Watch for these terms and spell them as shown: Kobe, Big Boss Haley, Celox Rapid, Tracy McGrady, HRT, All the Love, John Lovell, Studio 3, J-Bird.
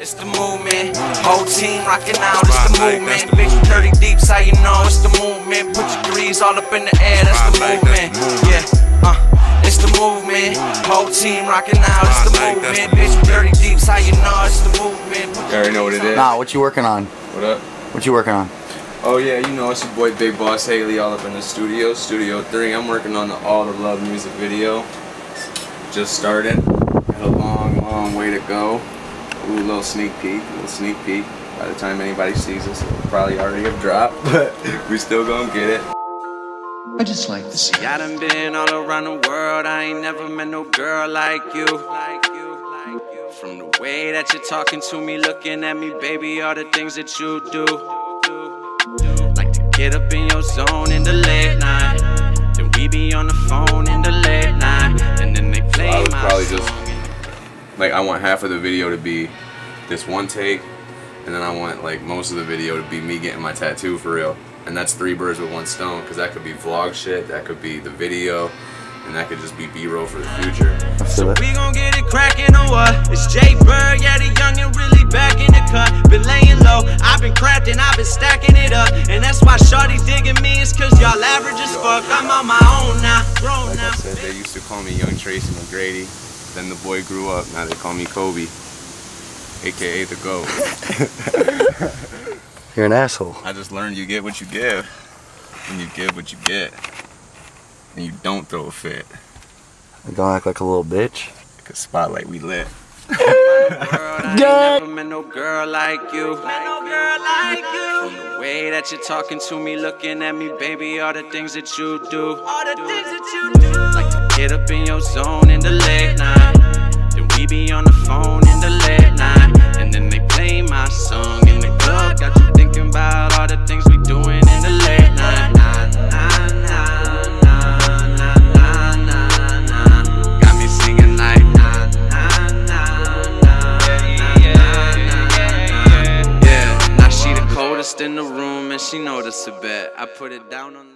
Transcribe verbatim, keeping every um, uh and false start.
It's the movement, whole team rocking out, it's the movement. Thirty deeps, how you know, it's the movement. Put your threes all up in the air, that's the movement. Yeah, uh, it's the movement, whole team rocking out, it's the movement. Thirty deeps, how you know, it's the movement. You already know what it is. Nah, what you working on? What up? What you working on? Oh yeah, you know, it's your boy Big Boss Haley all up in the studio, Studio three. I'm working on the All the Love music video. Just started. Had a long, long way to go. Ooh, a little sneak peek, a little sneak peek. By the time anybody sees this, it'll probably already have dropped, but we still gonna get it. I just like to see. I done been all around the world, I ain't never met no girl like you. Like you, like you. From the way that you're talking to me, looking at me, baby, all the things that you do. Like to get up in your zone in the late night, then we be on the phone in the late night, and then they play well, I would my probably song. Just Like, I want half of the video to be this one take, and then I want, like, most of the video to be me getting my tattoo for real. And that's three birds with one stone, because that could be vlog shit, that could be the video, and that could just be B-roll for the future. So we gon' get it crackin' or what? It's J-Bird, yeah, the youngin' really back in the cut. Been laying low, I've been crafting, I've been stacking it up. And that's why shawty digging me is cause y'all average as fuck. I'm on my own now, grown now. Like I said, they used to call me Young Tracy McGrady. Then the boy grew up, now they call me Kobe, A K A the GOAT. You're an asshole. I just learned you get what you give, and you give what you get, and you don't throw a fit. You don't act like a little bitch. Like a spotlight we lit. Girl, I never met no girl like you. Met no girl like you. From the way that you're talking to me, looking at me, baby, all the things that you do. All the things that you do. Like to get up in your zone in the late night, then we be on the phone in the late night, and then they play my song in the club. Got you thinking about all the things we doing in the late night. Nah, nah, nah, nah, nah, nah, nah, nah. Got me singing like nah, nah, nah, nah, yeah, yeah. Now she the coldest in the room, and she noticed a bit. I put it down on.